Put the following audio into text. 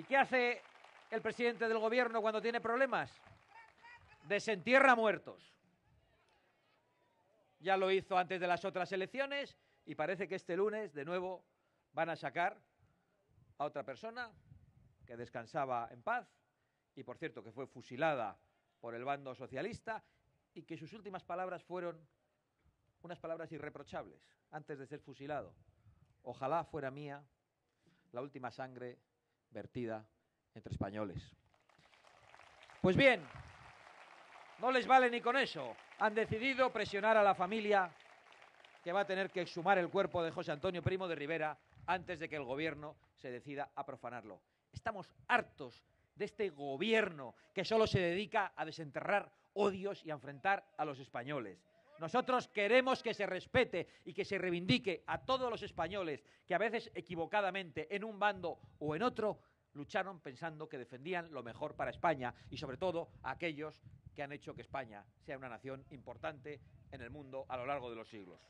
¿Y qué hace el presidente del gobierno cuando tiene problemas? Desentierra muertos. Ya lo hizo antes de las otras elecciones y parece que este lunes de nuevo van a sacar a otra persona que descansaba en paz y, por cierto, que fue fusilada por el bando socialista y que sus últimas palabras fueron unas palabras irreprochables antes de ser fusilado. Ojalá fuera mía la última sangre vertida entre españoles. Pues bien, no les vale ni con eso. Han decidido presionar a la familia que va a tener que exhumar el cuerpo de José Antonio Primo de Rivera antes de que el gobierno se decida a profanarlo. Estamos hartos de este gobierno que solo se dedica a desenterrar odios y a enfrentar a los españoles. Nosotros queremos que se respete y que se reivindique a todos los españoles que a veces equivocadamente en un bando o en otro lucharon pensando que defendían lo mejor para España y sobre todo a aquellos que han hecho que España sea una nación importante en el mundo a lo largo de los siglos.